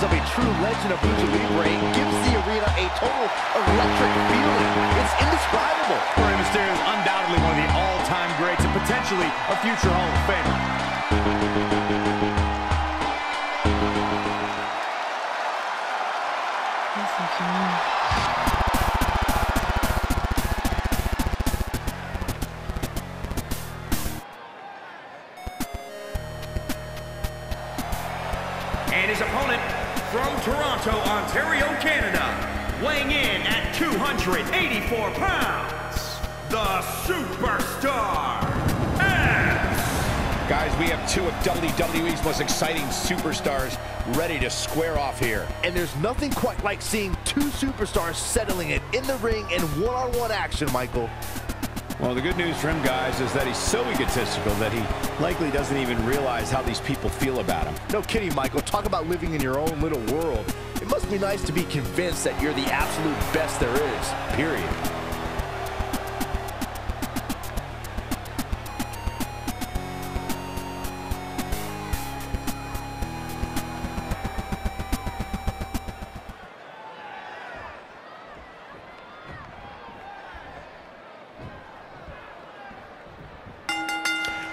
arms of a true legend of Lucha Libre gives the arena a total electric feeling. It's indescribable. Rey Mysterio is undoubtedly one of the all-time greats and potentially a future Hall of Famer. Toronto, Ontario, Canada, weighing in at 284 pounds, the Superstar, Edge. Guys, we have two of WWE's most exciting superstars ready to square off here. And there's nothing quite like seeing two superstars settling it in the ring in one-on-one action, Michael. Well, the good news for him, guys, is that he's so egotistical that he likely doesn't even realize how these people feel about him. No kidding, Michael. Talk about living in your own little world. It must be nice to be convinced that you're the absolute best there is, period.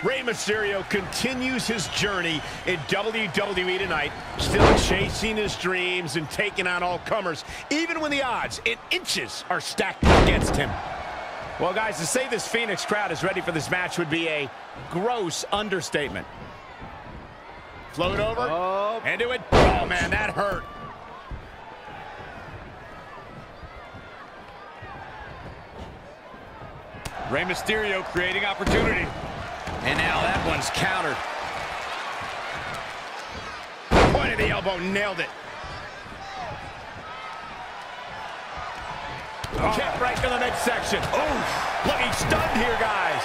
Rey Mysterio continues his journey in WWE tonight, still chasing his dreams and taking on all comers, even when the odds and inches are stacked against him. Well, guys, to say this Phoenix crowd is ready for this match would be a gross understatement. Float over, oh, and do it. Oh, man, that hurt. Rey Mysterio creating opportunity. And now that one's countered. Point of the elbow, nailed it. Oh. Kick right to the midsection. Oh, looking stunned here, guys.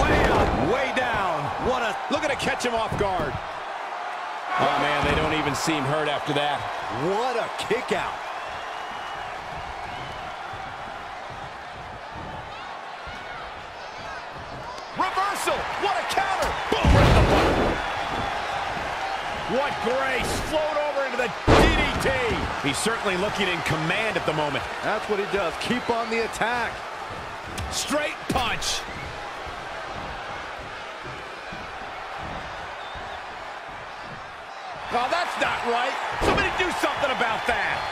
Way up, way down. What a, look at it catch him off guard. Oh, man, they don't even seem hurt after that. What a kick out. What a counter! Boom! Right in the bottom. What grace! Float over into the DDT. He's certainly looking in command at the moment. That's what he does. Keep on the attack. Straight punch. Oh, that's not right. Somebody do something about that.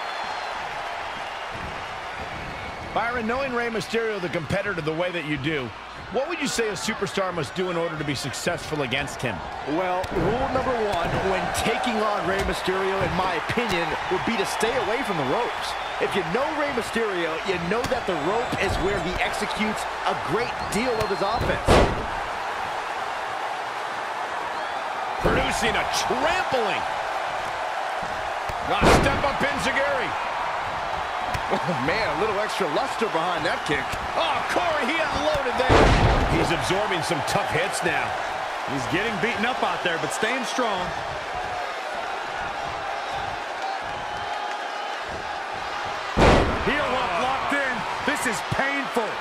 Byron, knowing Rey Mysterio, the competitor, the way that you do, what would you say a superstar must do in order to be successful against him? Well, rule number one when taking on Rey Mysterio, in my opinion, would be to stay away from the ropes. If you know Rey Mysterio, you know that the rope is where he executes a great deal of his offense. Producing a trampling. Step up Enziguri. Oh, man, a little extra luster behind that kick. Oh, Corey, he unloaded there. He's absorbing some tough hits now. He's getting beaten up out there, but staying strong. Heel hook locked in. This is painful.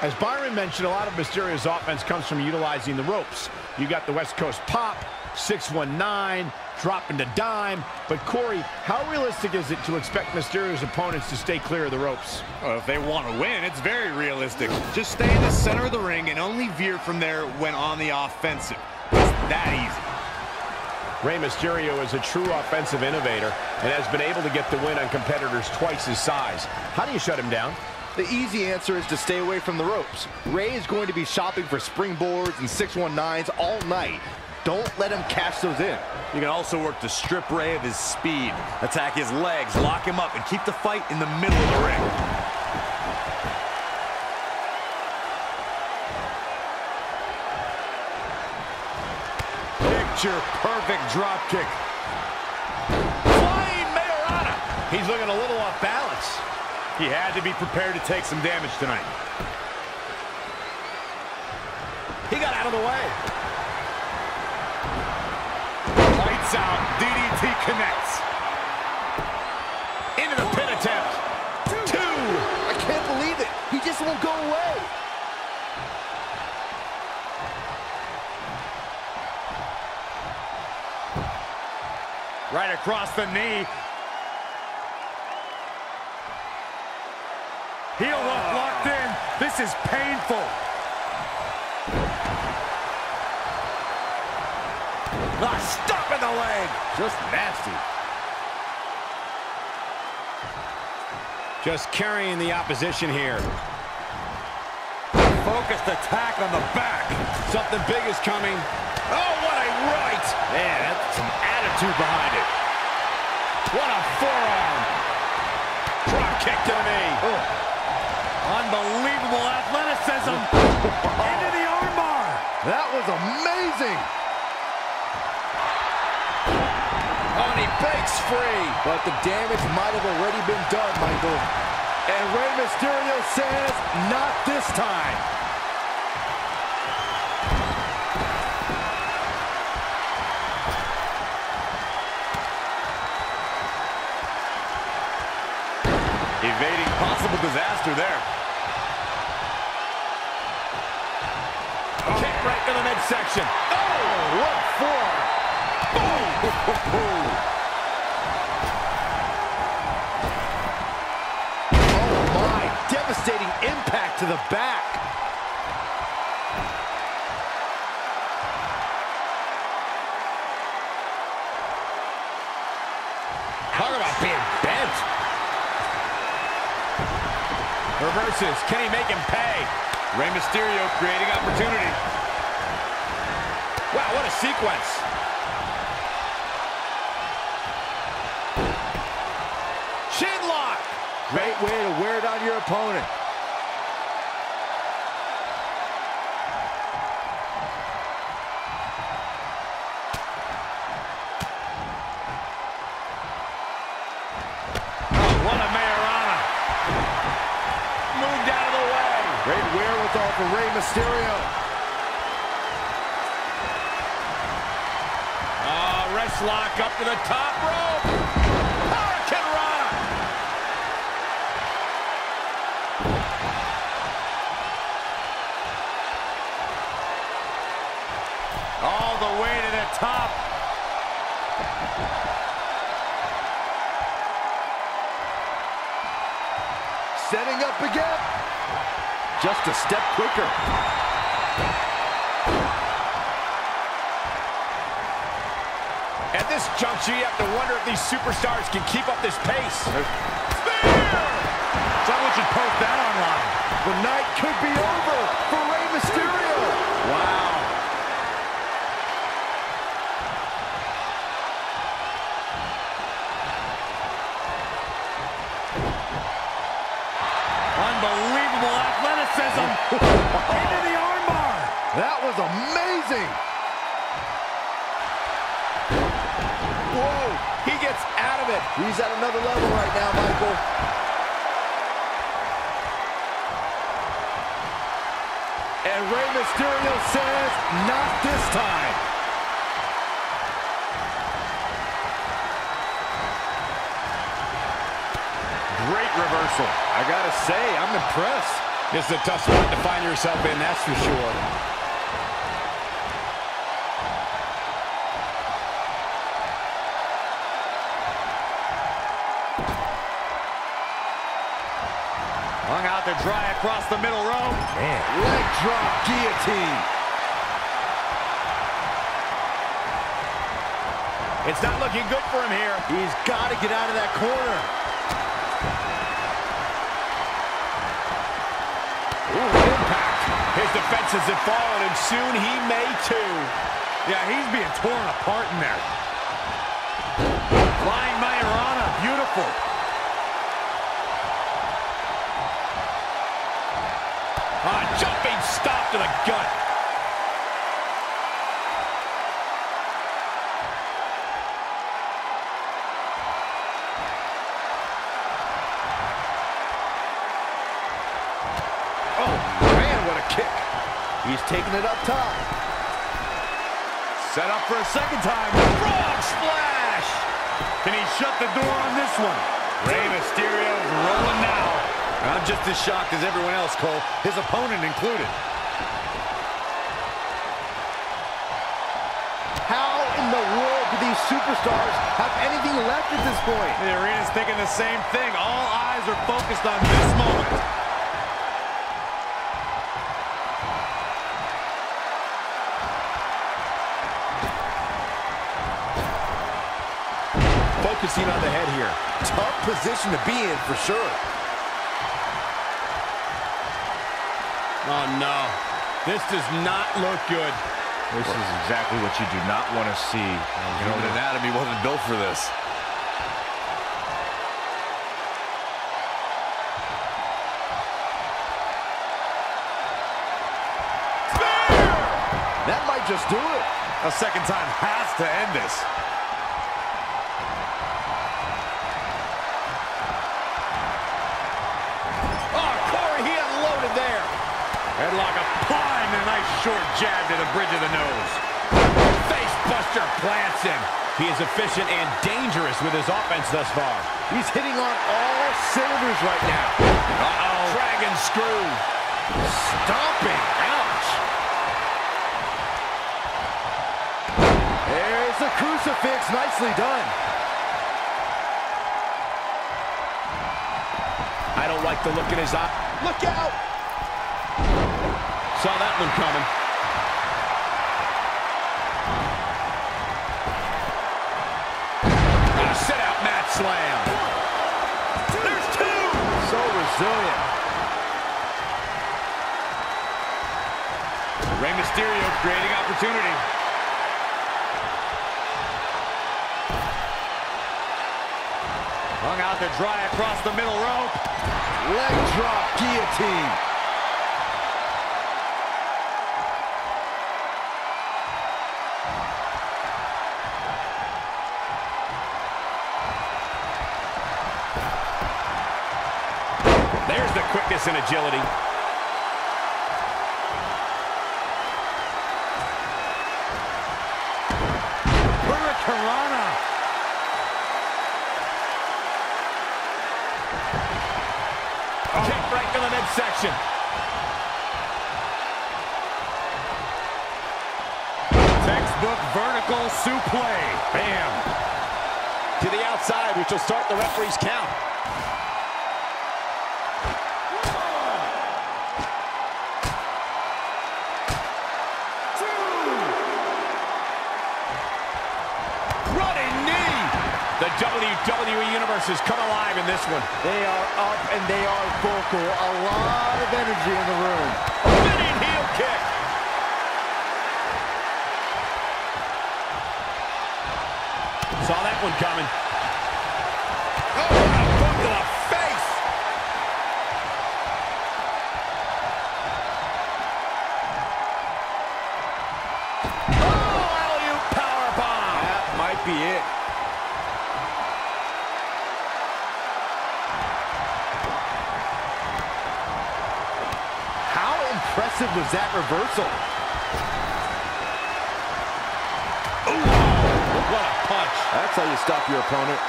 As Byron mentioned, a lot of Mysterio's offense comes from utilizing the ropes. You got the West Coast pop, 619, dropping to dime. But, Corey, how realistic is it to expect Mysterio's opponents to stay clear of the ropes? Well, if they want to win, it's very realistic. Just stay in the center of the ring and only veer from there when on the offensive. It's that easy. Rey Mysterio is a true offensive innovator and has been able to get the win on competitors twice his size. How do you shut him down? The easy answer is to stay away from the ropes. Rey is going to be shopping for springboards and 619s all night. Don't let him cash those in. You can also work to strip Rey of his speed, attack his legs, lock him up, and keep the fight in the middle of the ring. Picture perfect drop kick. Flying Mayorana. He's looking a little off balance. He had to be prepared to take some damage tonight. He got out of the way. Out, DDT connects. Into the pin attempt. Two. I can't believe it. He just won't go away. Right across the knee. Heel hook locked in. This is painful. Ah, stop in the leg. Just nasty. Just carrying the opposition here. Focused attack on the back. Something big is coming. Oh, what a right. Man, that's some attitude behind it. What a forearm. Drop kick to the knee. Oh. Unbelievable athleticism. Into the armbar. That was amazing. Oh, and he breaks free. But the damage might have already been done, Michael. And Rey Mysterio says, not this time. Evading possible disaster there. Kick right to the midsection. Oh, what for? Boom! Oh my, devastating impact to the back. Talk about being bent. Reverses, can he make him pay? Rey Mysterio creating opportunity. Wow, what a sequence. Shin lock. Great way to wear down your opponent. Wherewithal for Rey Mysterio. Oh, wrist lock up to the top rope. Hurricanrana. All the way to the top. Setting up again. Just a step quicker. At this juncture, you have to wonder if these superstars can keep up this pace. Spear! Someone should post that online. The night could be over for Rey Mysterio. Wow. Unbelievable athleticism. Into the armbar. That was amazing. Whoa, he gets out of it. He's at another level right now, Michael. And Rey Mysterio says, not this time. Great reversal. I gotta say, I'm impressed. This is a tough spot to find yourself in, that's for sure. Hung out to dry across the middle row. Man. Leg drop guillotine. It's not looking good for him here. He's gotta get out of that corner. Ooh, impact. His defenses have fallen, and soon he may too. Yeah, he's being torn apart in there. Flying Mayrana, beautiful. Ah, jumping stop to the gut. He's taking it up top. Set up for a second time. Frog splash! Can he shut the door on this one? Rey Mysterio rolling now. I'm just as shocked as everyone else, Cole. His opponent included. How in the world do these these superstars have anything left at this point? The arena's thinking the same thing. All eyes are focused on this moment. Focusing on the head here. Tough position to be in for sure. Oh no. This does not look good. This is exactly what you do not want to see. You know, the anatomy wasn't built for this. Spear! That might just do it. A second time has to end this. Headlock applying a nice short jab to the bridge of the nose. Face buster plants him. He is efficient and dangerous with his offense thus far. He's hitting on all cylinders right now. Uh-oh. Dragon screw. Stomping. Ouch. There's the crucifix. Nicely done. I don't like the look in his eye. Look out. Saw that one coming. And a sit-out mat slam. There's two! So resilient. Rey Mysterio creating opportunity. Hung out to dry across the middle rope. Leg drop guillotine. There's the quickness and agility. Hurricanrana. Oh. Kick right to the midsection. Textbook vertical suplex. Bam. To the outside, which will start the referee's count. The WWE Universe has come alive in this one. They are up and they are vocal. A lot of energy in the room. A spinning heel kick. Saw that one coming. Oh, what a boot to the face. Oh, alley-oop powerbomb. That might be it. Impressive was that reversal. Ooh, what a punch. That's how you stop your opponent.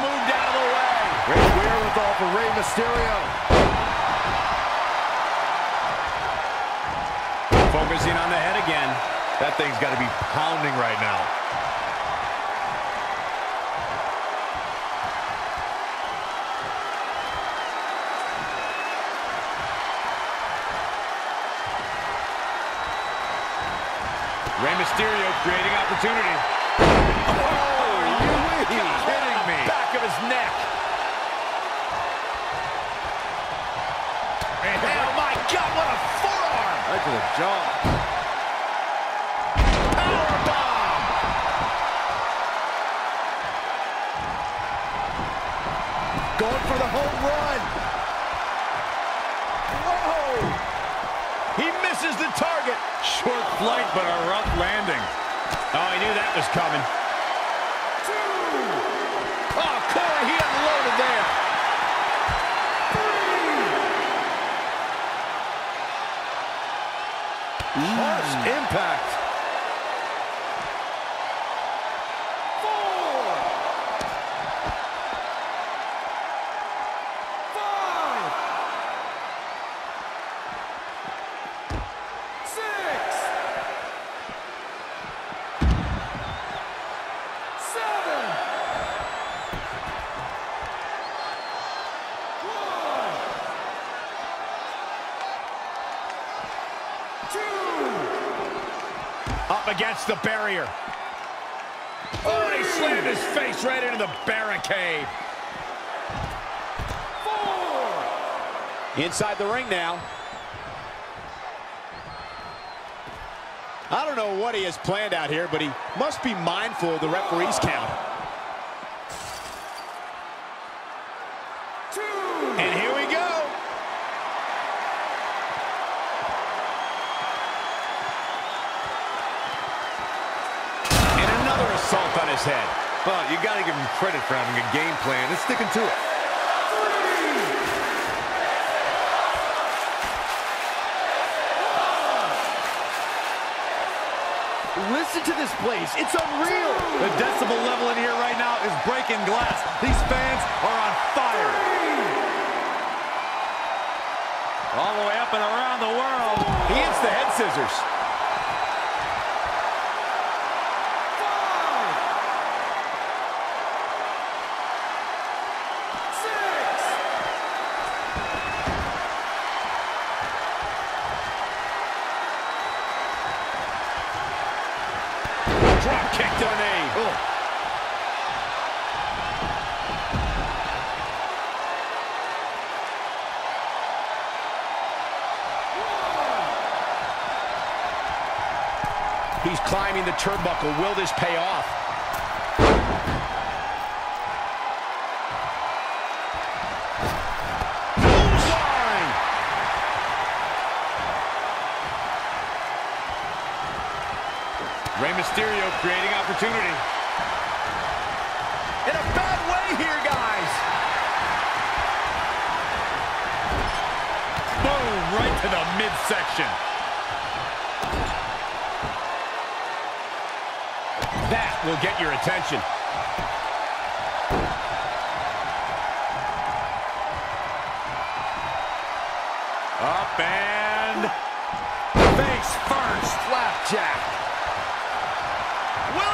Moved out of the way. Great wherewithal for Rey Mysterio. Focusing on the head again. That thing's got to be pounding right now. Rey Mysterio creating opportunity. Oh, you kidding me? Back of his neck. And oh my God, what a forearm! Right to the jaw. Powerbomb! Going for the home run. Whoa! He misses the target. Short flight, but a rough landing. Oh, he knew that was coming. Two! Oh, Corey, he unloaded there. Harsh impact. Four. two. Up against the barrier. Oh, and he slammed his face right into the barricade. Four. Inside the ring now. I don't know what he has planned out here, but he must be mindful of the referee's count. Two. And here we go. And another assault on his head. Well, you got to give him credit for having a game plan and sticking to it. Listen to this place. It's unreal. The decibel level in here right now is breaking glass. These fans are on fire. All the way up and around the world. He hits the head scissors. Drop kick to the knee. Ooh. He's climbing the turnbuckle. Will this pay off? Rey Mysterio creating opportunity. In a bad way here, guys. Boom, right to the midsection. That will get your attention. Up and face first, flapjack. Will it be? I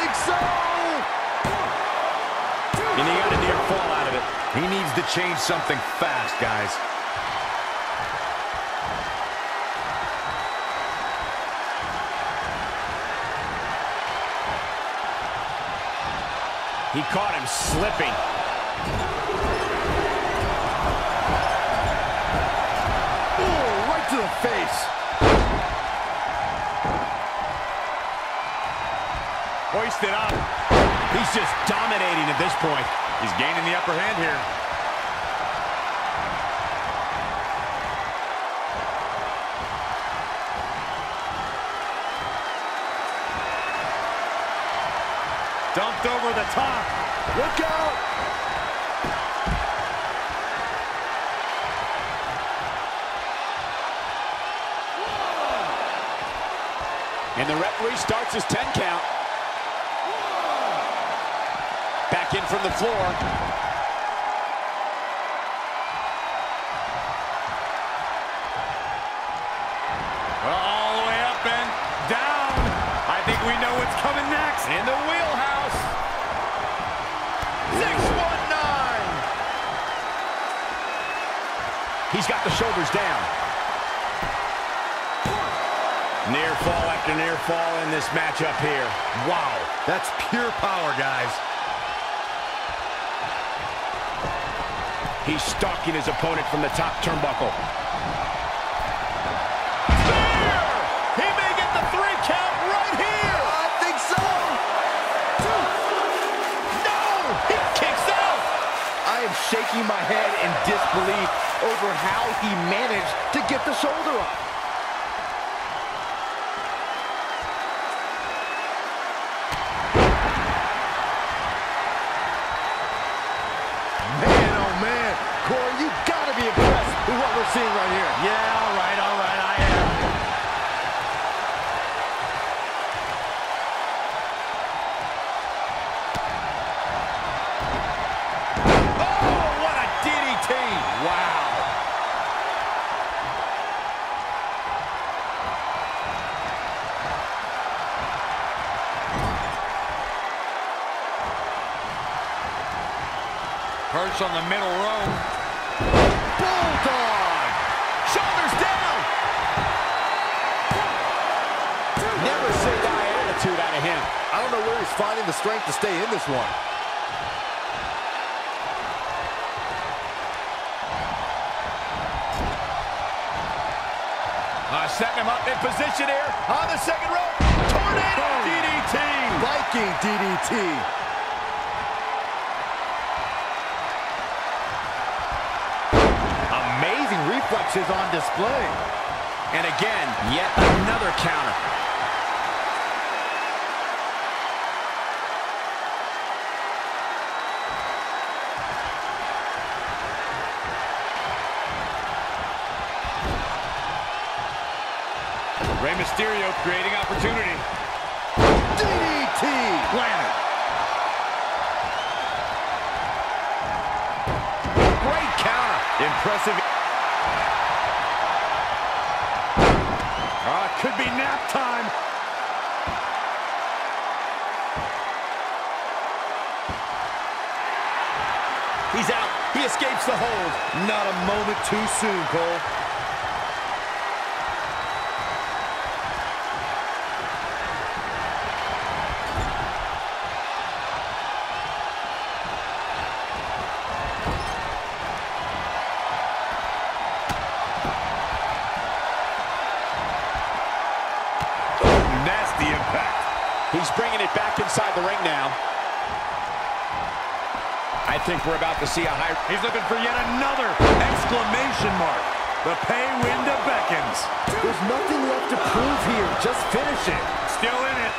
think so. And he got a near fall out of it. He needs to change something fast, guys. He caught him slipping. Oh, right to the face. Hoisted up. He's just dominating at this point. He's gaining the upper hand here. Dumped over the top. Look out! Whoa. And the referee starts his 10 count. Back in from the floor. Well, all the way up and down. I think we know what's coming next. In the wheelhouse. 619. He's got the shoulders down. Near fall after near fall in this matchup here. Wow, that's pure power, guys. He's stalking his opponent from the top turnbuckle. Spear! He may get the 3 count right here! I think so! 2! No! He kicks out! I am shaking my head in disbelief over how he managed to get the shoulder up. Seeing right here. Yeah, all right, I am. Oh, what a DDT! Wow. Hurts on the middle row. Bulldog! Shoulders down! down. I don't know where he's finding the strength to stay in this one. Setting him up in position here on the second rope. Tornado DDT. Viking DDT. Amazing reflexes on display. And again, yet another counter. Rey Mysterio creating opportunity. DDT! Landed. Great counter. Impressive. Could be nap time. He's out. He escapes the hold. Not a moment too soon, Cole. He's bringing it back inside the ring now. I think we're about to see a high... He's looking for yet another exclamation mark. The pay window beckons. There's nothing left to prove here. Just finish it. Still in it.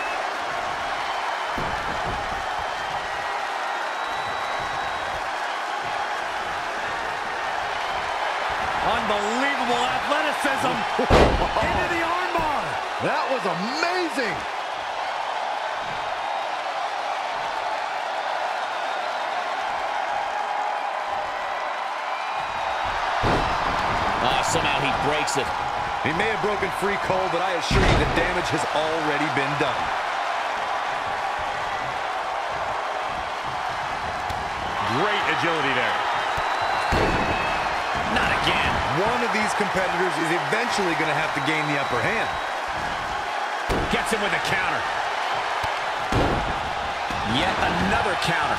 Unbelievable athleticism. Into the armbar. That was amazing. Somehow he breaks it. He may have broken free, Cole, but I assure you the damage has already been done. Great agility there. Not again. One of these competitors is eventually going to have to gain the upper hand. Gets him with a counter. Yet another counter.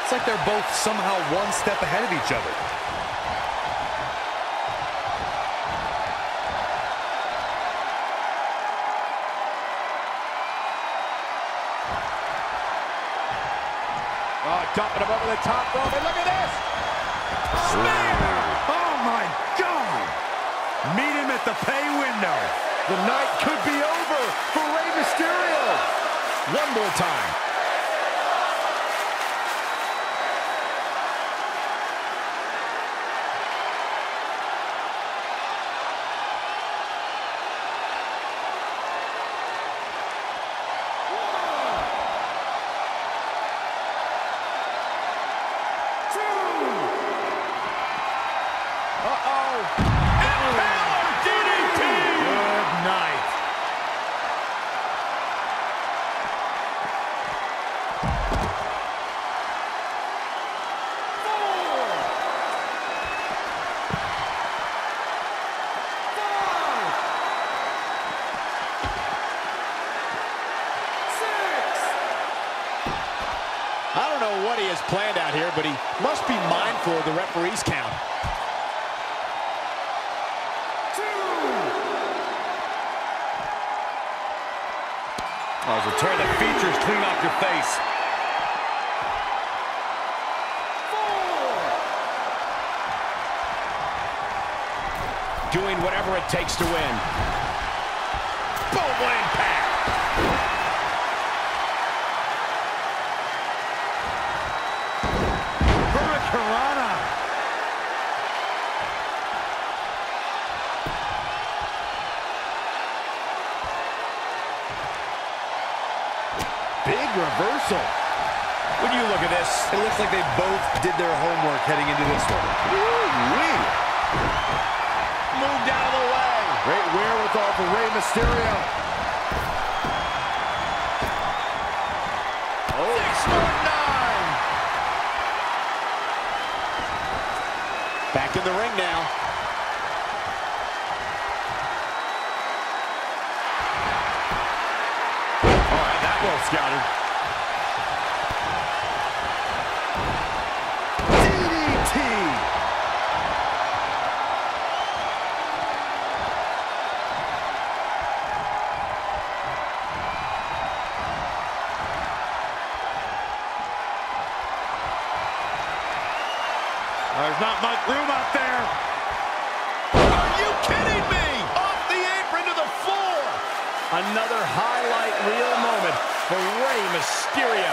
It's like they're both somehow one step ahead of each other. Dumping him over the top rope, and look at this! Spear! Oh my God! Meet him at the pay window. The night could be over for Rey Mysterio. One more time. Planned out here, but he must be mindful of the referee's count. 2. Oh, tear the features clean off your face. 4. Doing whatever it takes to win. Boom, impact. Hurricanrana. Big reversal. When you look at this, it looks like they both did their homework heading into this one. Woo-wee. Moved out of the way. Great wherewithal for Rey Mysterio. Oh, 619. Back in the ring now. All right, that will scouted. DDT! There's not much room out there. Are you kidding me? Off the apron to the floor. Another highlight reel moment for Rey Mysterio.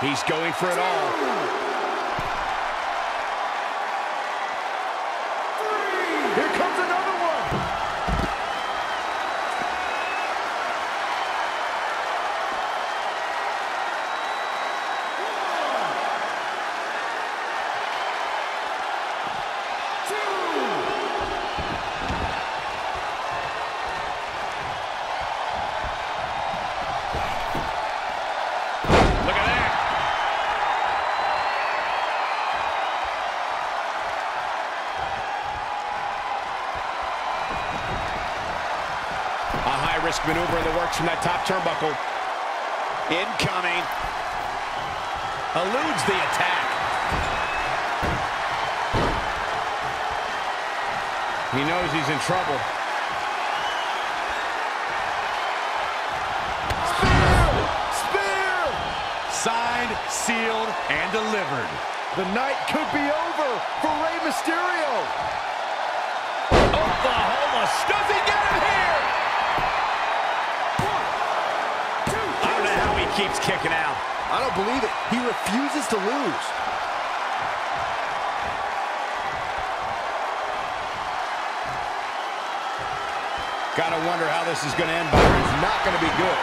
He's going for it all. Here comes another one. Look at that. Risk maneuver in the works from that top turnbuckle. Incoming. Eludes the attack. He knows he's in trouble. Spear! Spear! Signed, sealed, and delivered. The night could be over for Rey Mysterio. Oklahoma, does he get it here? Keeps kicking out. I don't believe it. He refuses to lose. Gotta wonder how this is gonna end, but it's not gonna be good.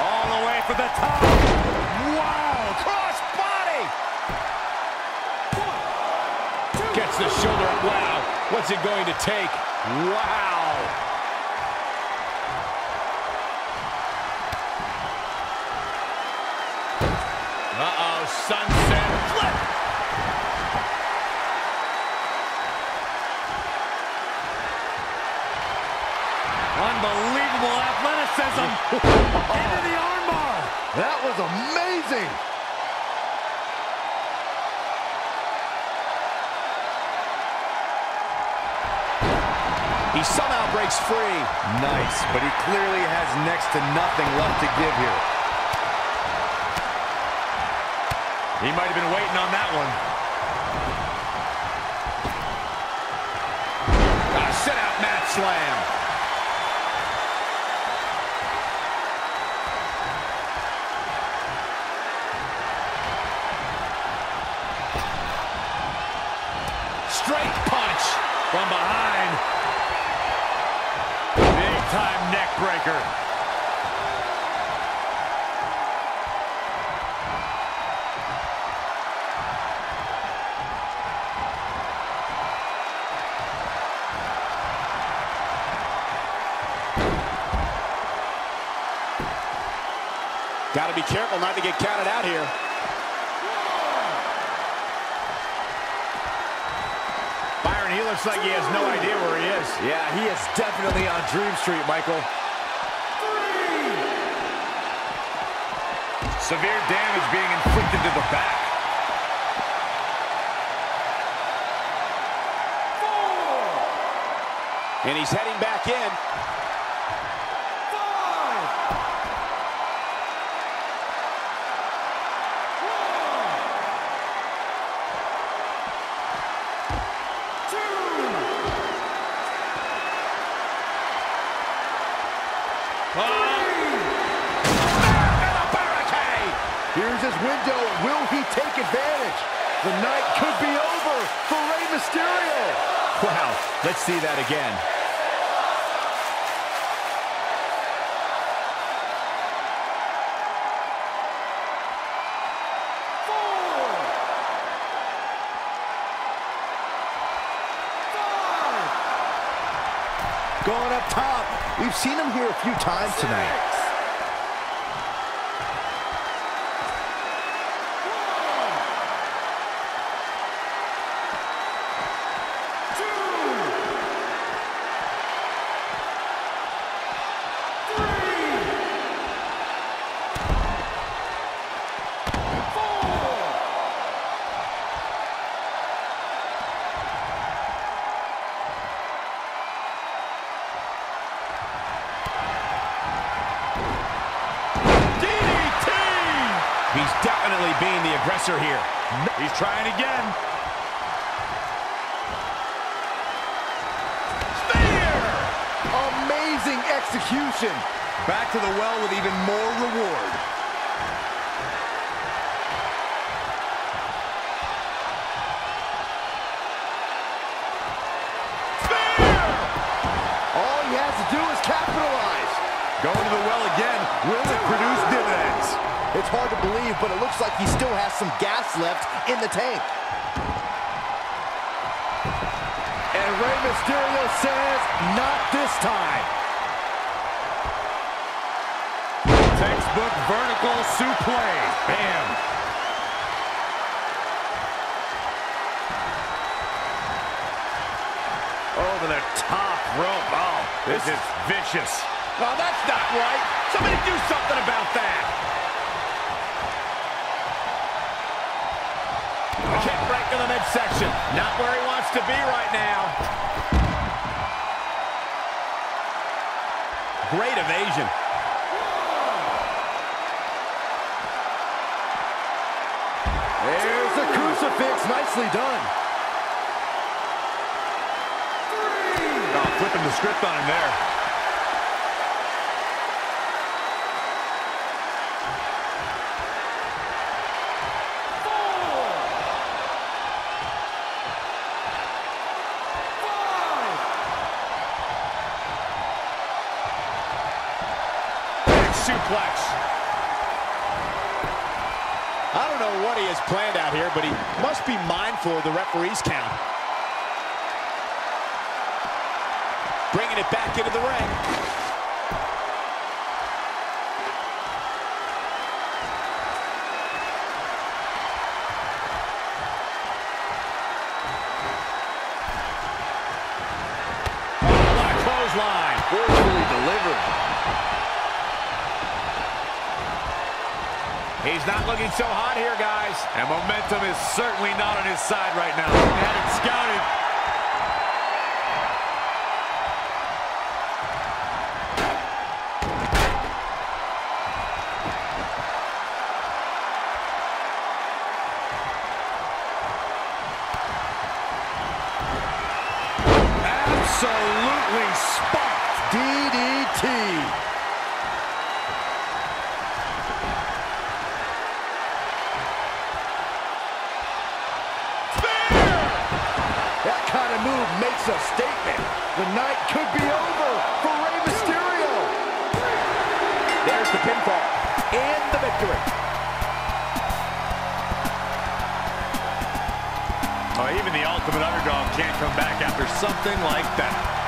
All the way for the top. Wow, cross body. 1, 2, gets the shoulder up. Wow, what's it going to take? Wow. Uh-oh, sunset flip. Unbelievable athleticism. Into the armbar. That was amazing. He somehow breaks free. Nice, but he clearly has next to nothing left to give here. He might have been waiting on that one. A sit-out mat slam. Straight punch from behind. Big-time neck breaker. Got to be careful not to get counted out here. He looks like he has no idea where he is. Yeah, he is definitely on Dream Street, Michael. 3. Severe damage being inflicted to the back. 4. And he's heading back in. 5. 2. Oh. And a barricade. Here Here's his window. Will he take advantage? The night could be over for Rey Mysterio. Wow, let's see that again. Going up top. We've seen him here a few times tonight. He's definitely being the aggressor here. He's trying again. Spear! Amazing execution. Back to the well with even more reward. Spear! All he has to do is capitalize. Going to the well again. Will it produce dividends? It's hard to believe, but it looks like he still has some gas left in the tank. And Rey Mysterio says, not this time. Textbook vertical suplex. Bam. Over the top rope. Oh, this is vicious. No, that's not right. Somebody do something about that. Kick right to the midsection. Not where he wants to be right now. Great evasion. There's the crucifix. Nicely done. Oh, flipping the script on him there. Suplex. I don't know what he has planned out here, but he must be mindful of the referee's count. Bringing it back into the ring. Clothesline. Forcefully delivered. He's not looking so hot here, guys. And momentum is certainly not on his side right now. And it's scouted. Absolutely spiked DDT. Move makes a statement. The night could be over for Rey Mysterio. There's the pinfall and the victory. Oh, even the ultimate underdog can't come back after something like that.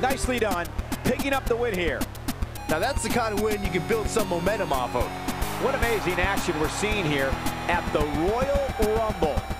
Nicely done, picking up the win here. Now that's the kind of win you can build some momentum off of. What amazing action we're seeing here at the Royal Rumble.